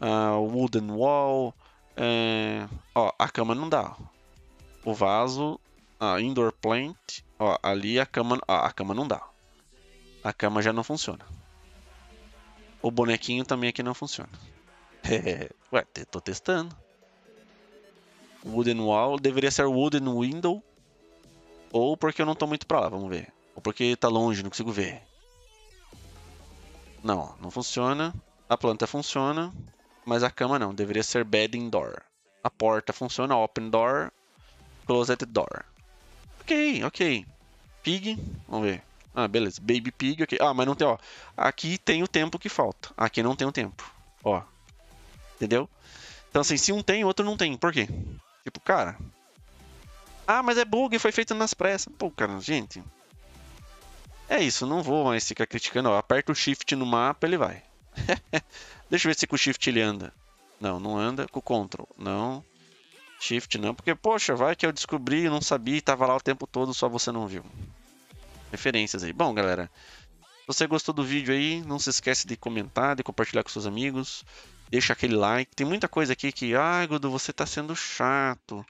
uh, wooden wall, uh, ó, a cama não dá, ó. O vaso, a indoor plant, ó, ali a cama, ó, a cama não dá, a cama já não funciona, o bonequinho também aqui não funciona, ué, tô testando. Wooden wall, deveria ser wooden window. Ou porque eu não tô muito pra lá, vamos ver. Ou porque tá longe, não consigo ver. Não, não funciona. A planta funciona, mas a cama não, deveria ser bed indoor. A porta funciona, open door, closet door. Ok, ok. Pig, vamos ver. Ah, beleza, baby pig, ok. Ah, mas não tem, ó. Aqui tem o tempo que falta. Aqui não tem o tempo, ó. Entendeu? Então assim, se um tem, o outro não tem, por quê? Tipo, cara... Ah, mas é bug, foi feito nas pressas. Pô, cara, gente... É isso, não vou mais ficar criticando. Ó, aperta o shift no mapa, ele vai. Deixa eu ver se com o shift ele anda. Não, não anda. Com o control, não. Shift não, porque, poxa, vai que eu descobri, eu não sabia, tava lá o tempo todo, só você não viu. Referências aí. Bom, galera, se você gostou do vídeo aí, não se esquece de comentar, de compartilhar com seus amigos. Deixa aquele like. Tem muita coisa aqui que... Ah, Gudu, você tá sendo chato.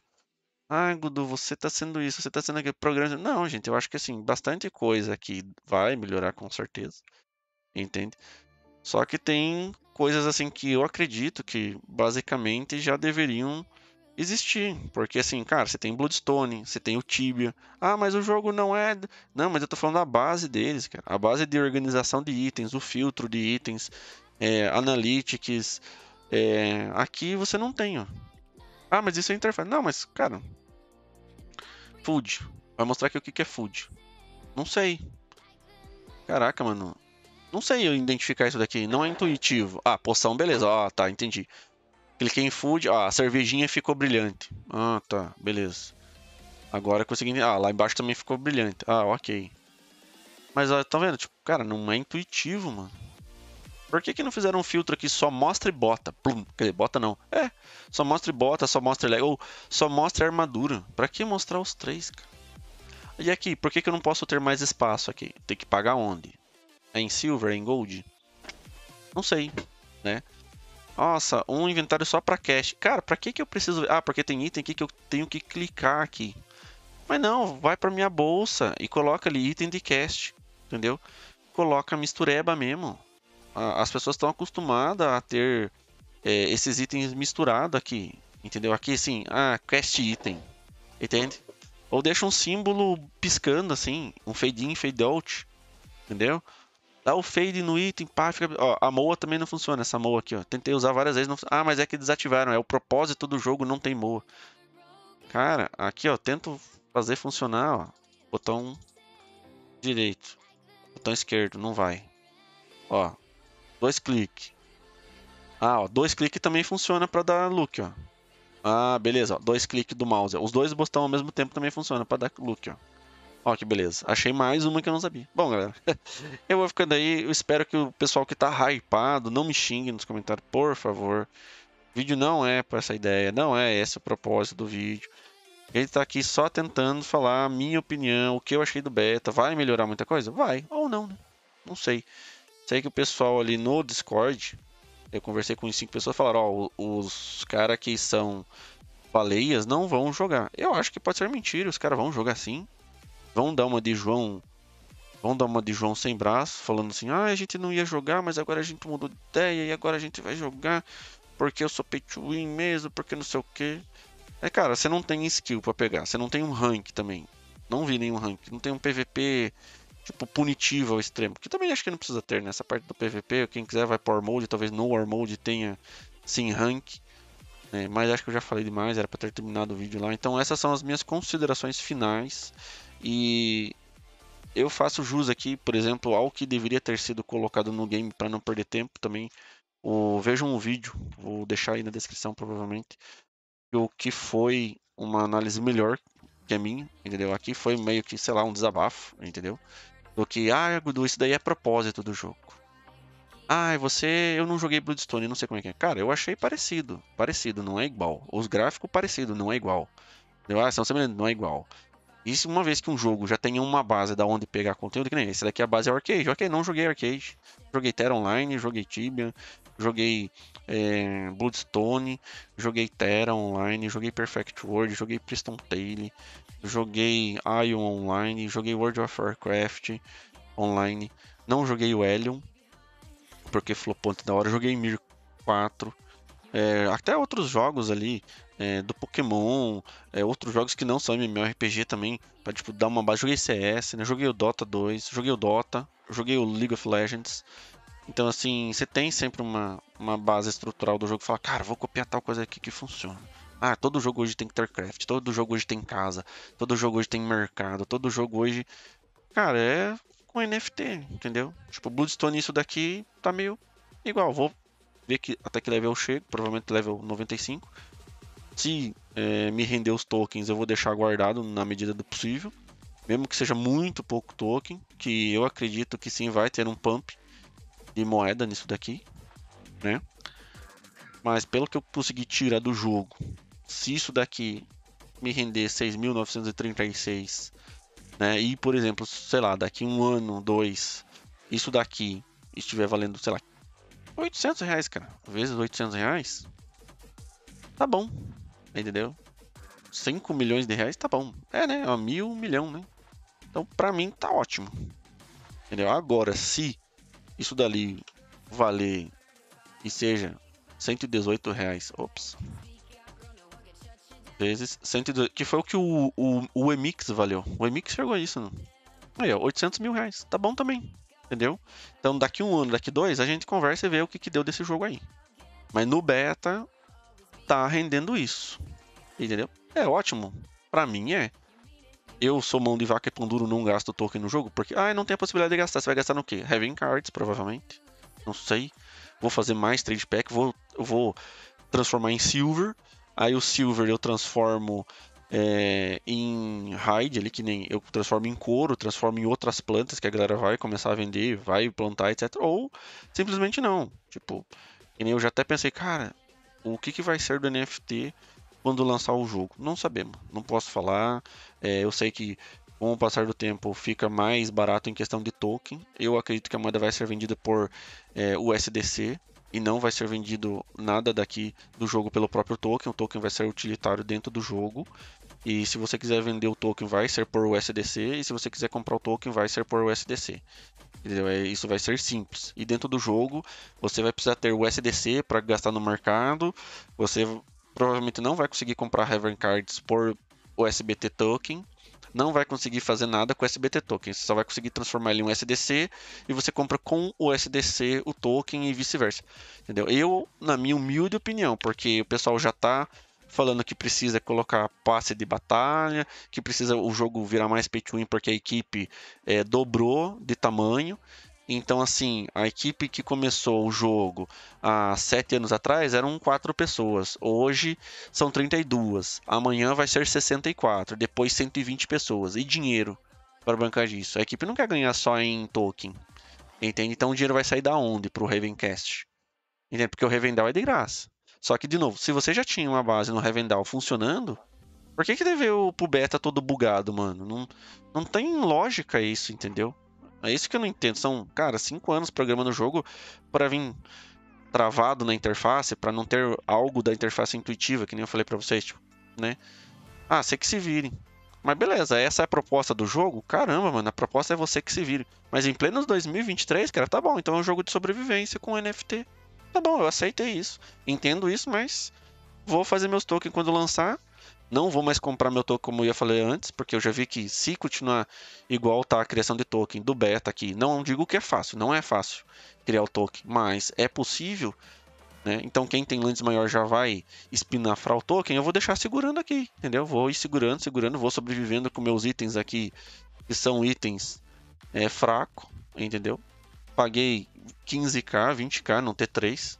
Ah, Gudu, você tá sendo isso. Você tá sendo aquele programa... Não, gente. Eu acho que, assim, bastante coisa aqui vai melhorar com certeza. Entende? Só que tem coisas, assim, que eu acredito que, basicamente, já deveriam existir. Porque, assim, cara, você tem Bloodstone, você tem o Tibia. Ah, mas o jogo não é... Não, mas eu tô falando da base deles, cara. A base de organização de itens, o filtro de itens... É, analytics, é, aqui você não tem, ó. Ah, mas isso é interface. Não, mas, cara, food. Vai mostrar aqui o que, que é food. Não sei. Caraca, mano. Não sei eu identificar isso daqui. Não é intuitivo. Ah, poção, beleza. Ah, tá, entendi. Cliquei em food. Ah, a cervejinha ficou brilhante. Ah, tá, beleza. Agora consegui... Ah, lá embaixo também ficou brilhante. Ah, ok. Mas, ó, tá vendo? Tipo, cara, não é intuitivo, mano. Por que que não fizeram um filtro que só mostra e bota? Plum, quer dizer, bota não. É, só mostra e bota, só mostra e leg, ou só mostra e armadura. Pra que mostrar os três, cara? E aqui, por que que eu não posso ter mais espaço aqui? Tem que pagar onde? É em silver, é em gold? Não sei, né? Nossa, um inventário só pra cash. Cara, pra que que eu preciso... Ah, porque tem item aqui que eu tenho que clicar aqui. Mas não, vai pra minha bolsa e coloca ali item de cash, entendeu? Coloca mistureba mesmo. As pessoas estão acostumadas a ter é, esses itens misturados aqui, entendeu? Aqui assim, ah, quest item, entende? Ou deixa um símbolo piscando assim, um fade in, fade out, entendeu? Dá o fade no item, pá, fica... Ó, a moa também não funciona, essa moa aqui, ó. Tentei usar várias vezes, não... Ah, mas é que desativaram, é o propósito do jogo, não tem moa. Cara, aqui ó, tento fazer funcionar, ó. Botão direito, botão esquerdo, não vai. Ó. Dois cliques. Ah, ó, dois cliques também funciona para dar look, ó. Ah, beleza, ó, dois cliques do mouse. Ó. Os dois botões ao mesmo tempo também funciona para dar look, ó. Ó, que beleza. Achei mais uma que eu não sabia. Bom, galera, eu vou ficando aí. Eu espero que o pessoal que tá hypado não me xingue nos comentários, por favor. O vídeo não é para essa ideia, não é esse o propósito do vídeo. Ele tá aqui só tentando falar a minha opinião, o que eu achei do beta. Vai melhorar muita coisa? Vai, ou não, né? Não sei. Sei que o pessoal ali no Discord, eu conversei com cinco pessoas, falaram, ó, oh, os caras que são baleias não vão jogar. Eu acho que pode ser mentira, os caras vão jogar sim. Vão dar uma de João, vão dar uma de João sem braço, falando assim, ah, a gente não ia jogar, mas agora a gente mudou de ideia e agora a gente vai jogar, porque eu sou pay to win mesmo, porque não sei o que. É, cara, você não tem skill pra pegar, você não tem um rank também. Não vi nenhum rank, não tem um P V P, tipo, punitivo ao extremo. Que também acho que não precisa ter, né? Essa parte do P V P, quem quiser vai pro War Mode, talvez no War Mode tenha, sim, rank. É, mas acho que eu já falei demais, era pra ter terminado o vídeo lá. Então essas são as minhas considerações finais. E eu faço jus aqui, por exemplo, ao que deveria ter sido colocado no game pra não perder tempo também. O, vejam um vídeo, vou deixar aí na descrição provavelmente. O que foi uma análise melhor que a minha, entendeu? Aqui foi meio que, sei lá, um desabafo, entendeu? Do que, ah, Gudu, isso daí é propósito do jogo. Ah, você, eu não joguei Bloodstone, não sei como é que é. Cara, eu achei parecido, parecido, não é igual. Os gráficos parecido, não é igual. Entendeu? Ah, são semelhantes, não é igual. Isso uma vez que um jogo já tenha uma base da onde pegar conteúdo, que nem esse daqui a base é ArcheAge. Ok, não joguei ArcheAge. Joguei Terra Online, joguei Tibia, joguei é, Bloodstone, joguei Terra Online, joguei Perfect World, joguei Priston Tale, joguei Aion Online, joguei World of Warcraft Online. Não joguei o Albion, porque flopou antes da hora. Joguei Mir quatro. É, até outros jogos ali é, do Pokémon, é, outros jogos que não são MMORPG também, pra tipo, dar uma base. Joguei C S, né? Joguei o Dota dois, joguei o Dota, joguei o League of Legends. Então assim, você tem sempre uma, uma base estrutural do jogo, fala, cara, vou copiar tal coisa aqui que funciona. Ah, todo jogo hoje tem Starcraft, todo jogo hoje tem casa, todo jogo hoje tem mercado, todo jogo hoje... Cara, é com N F T, entendeu? Tipo, Bloodstone, isso daqui tá meio igual, vou... ver que, até que level eu chego, provavelmente level noventa e cinco. Se é, me render os tokens, eu vou deixar guardado na medida do possível. Mesmo que seja muito pouco token, que eu acredito que sim vai ter um pump de moeda nisso daqui, né? Mas pelo que eu consegui tirar do jogo, se isso daqui me render seis mil novecentos e trinta e seis, né? E, por exemplo, sei lá, daqui um ano, dois, isso daqui estiver valendo, sei lá, oitocentos reais, cara, vezes oitocentos reais, tá bom, entendeu? cinco milhões de reais, tá bom, é, né, ó, mil, um milhão, né? Então, pra mim, tá ótimo, entendeu? Agora, se isso dali valer e seja cento e dezoito reais, ops, vezes cento e dezoito, que foi o que o, o, o Emix valeu, o Emix chegou a isso, não? Aí, ó, oitocentos mil reais, tá bom também. Entendeu? Então daqui um ano, daqui dois, a gente conversa e vê o que, que deu desse jogo aí. Mas no beta tá rendendo isso. Entendeu? É ótimo. Pra mim é. Eu sou mão de vaca e pão duro, não gasto token no jogo. Porque, ah, não tem a possibilidade de gastar. Você vai gastar no quê? Heaven Cards, provavelmente. Não sei. Vou fazer mais trade pack. Vou, vou transformar em Silver. Aí o Silver eu transformo... É, em raid ali, que nem eu transformo em couro, transformo em outras plantas que a galera vai começar a vender, vai plantar, etc, ou simplesmente não, tipo, que nem eu já até pensei, cara, o que, que vai ser do N F T quando lançar o jogo? Não sabemos, não posso falar. É, eu sei que com o passar do tempo fica mais barato em questão de token. Eu acredito que a moeda vai ser vendida por é, U S D C e não vai ser vendido nada daqui do jogo pelo próprio token. O token vai ser utilitário dentro do jogo. E se você quiser vender o token, vai ser por U S D C. E se você quiser comprar o token, vai ser por U S D C. Entendeu? Isso vai ser simples. E dentro do jogo, você vai precisar ter U S D C para gastar no mercado. Você provavelmente não vai conseguir comprar Revenue Cards por U S B T Token. Não vai conseguir fazer nada com o S B T Token. Você só vai conseguir transformar ele em um U S D C. E você compra com o U S D C o token e vice-versa. Entendeu? Eu, na minha humilde opinião, porque o pessoal já tá... falando que precisa colocar passe de batalha, que precisa o jogo virar mais pay to win porque a equipe é, dobrou de tamanho. Então assim, a equipe que começou o jogo há sete anos atrás eram quatro pessoas, hoje são trinta e duas, amanhã vai ser sessenta e quatro, depois cento e vinte pessoas, e dinheiro? para bancar disso. A equipe não quer ganhar só em token, entende? Então o dinheiro vai sair da onde para o RavenQuest? Entende? Porque o Revendal é de graça. Só que, de novo, se você já tinha uma base no Revendal funcionando, por que que deveu pro beta todo bugado, mano? Não, não tem lógica isso, entendeu? É isso que eu não entendo. São, cara, cinco anos programando o jogo para vir travado na interface, para não ter algo da interface intuitiva, que nem eu falei para vocês, tipo, né? Ah, você que se vire. Mas beleza, essa é a proposta do jogo? Caramba, mano, a proposta é você que se vire. Mas em pleno dois mil e vinte e três, cara, tá bom, então é um jogo de sobrevivência com N F T. Tá bom, eu aceitei isso, entendo isso, mas vou fazer meus tokens quando lançar. Não vou mais comprar meu token como eu ia falar antes, porque eu já vi que se continuar igual tá a criação de token do beta aqui, não digo que é fácil, não é fácil criar o token, mas é possível, né? Então quem tem lands maior já vai espinafrar o token, eu vou deixar segurando aqui, entendeu? Vou ir segurando, segurando, vou sobrevivendo com meus itens aqui, que são itens é, fraco, entendeu? Paguei quinze k, vinte k no T três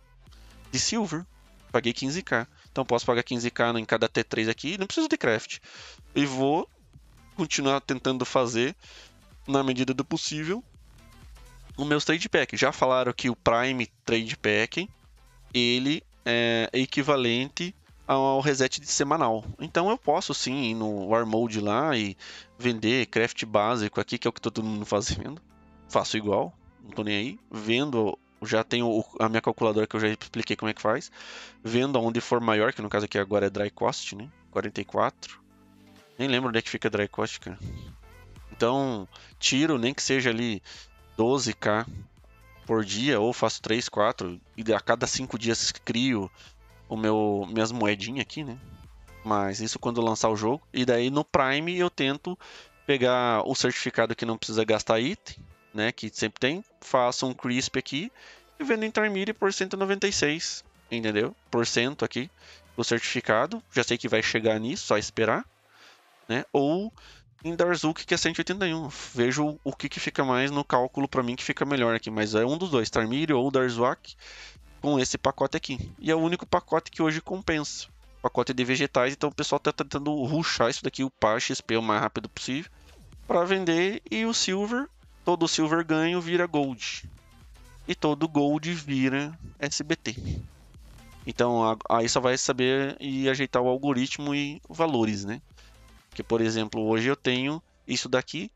de Silver. Paguei quinze k. Então posso pagar quinze k em cada T três aqui. Não preciso de craft. E vou continuar tentando fazer, na medida do possível, o meu trade pack. Já falaram que o Prime Trade Pack, ele é equivalente ao reset de semanal. Então eu posso sim ir no War Mode lá e vender craft básico aqui, que é o que todo mundo fazendo. Faço igual. Não tô nem aí, vendo, já tenho a minha calculadora que eu já expliquei como é que faz, vendo aonde for maior, que no caso aqui agora é Dry Cost, né, quarenta e quatro, nem lembro onde é que fica Dry Cost, cara. Então, tiro, nem que seja ali doze k por dia, ou faço três, quatro, e a cada cinco dias crio o meu, minhas moedinhas aqui, né, mas isso quando lançar o jogo, e daí no Prime eu tento pegar o certificado que não precisa gastar item, né, que sempre tem, faço um crisp aqui e vendo em Tarmir por cento e noventa e seis, entendeu? Por cento aqui o certificado, já sei que vai chegar nisso, só esperar, né? Ou em Darzuk, que é cento e oitenta e um. Vejo o que que fica mais no cálculo para mim, que fica melhor aqui, mas é um dos dois, Tarmir ou Darzuk, com esse pacote aqui. E é o único pacote que hoje compensa, pacote de vegetais, então o pessoal tá tentando rushar isso daqui, upar X P o mais rápido possível para vender, e o Silver, todo o Silver ganho vira Gold. E todo Gold vira S B T. Então, aí só vai saber e ajeitar o algoritmo e valores, né? Que, por exemplo, hoje eu tenho isso daqui,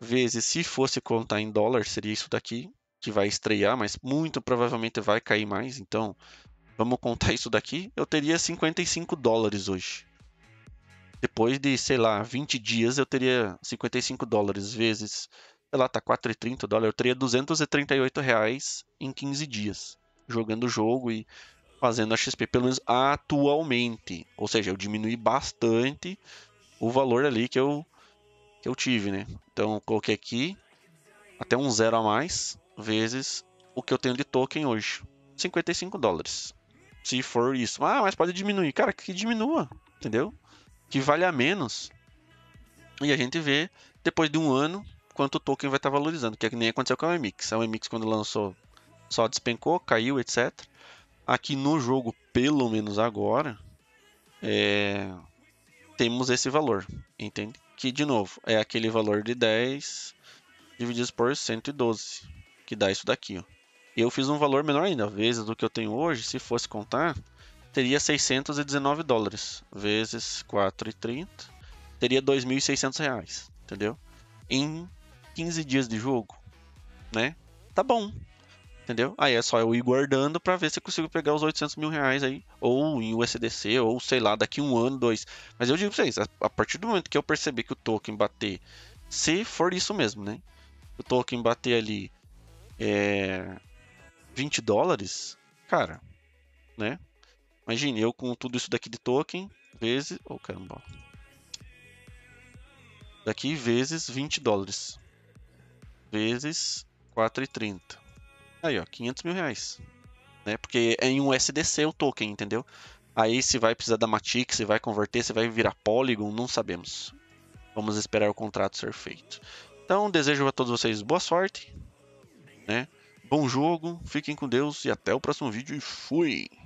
vezes, se fosse contar em dólar, seria isso daqui, que vai estrear, mas muito provavelmente vai cair mais. Então, vamos contar isso daqui. Eu teria cinquenta e cinco dólares hoje. Depois de, sei lá, vinte dias, eu teria cinquenta e cinco dólares vezes... Ela tá quatro e trinta dólares, eu teria duzentos e trinta e oito reais em quinze dias, jogando o jogo e fazendo a X P, pelo menos atualmente. Ou seja, eu diminui bastante o valor ali que eu, que eu tive, né? Então, eu coloquei aqui até um zero a mais, vezes o que eu tenho de token hoje, cinquenta e cinco dólares. Se for isso. Ah, mas pode diminuir. Cara, que diminua, entendeu? Que vale a menos. E a gente vê, depois de um ano... quanto o token vai estar valorizando, que é que nem aconteceu com a Emix. A Emix, quando lançou, só despencou, caiu, etcétera. Aqui no jogo, pelo menos agora, é... temos esse valor, entende? Que, de novo, é aquele valor de dez dividido por cento e doze, que dá isso daqui, ó. Eu fiz um valor menor ainda, vezes do que eu tenho hoje, se fosse contar, teria seiscentos e dezenove dólares, vezes quatro e trinta, teria dois mil e seiscentos reais, entendeu? Em quinze dias de jogo, né? Tá bom, entendeu? Aí é só eu ir guardando para ver se eu consigo pegar os oitocentos mil reais aí, ou em U S D C, ou sei lá, daqui um ano, dois. Mas eu digo pra vocês, a partir do momento que eu perceber que o token bater, se for isso mesmo, né? O token bater ali é, vinte dólares, cara, né? Imagine eu com tudo isso daqui de token, vezes... Oh, caramba. Daqui vezes vinte dólares, vezes quatro e trinta, aí ó, quinhentos mil reais, né? Porque é em um U S D C o token, entendeu? Aí se vai precisar da Matic, se vai converter, se vai virar Polygon, não sabemos. Vamos esperar o contrato ser feito. Então desejo a todos vocês boa sorte, né? Bom jogo, fiquem com Deus e até o próximo vídeo e fui!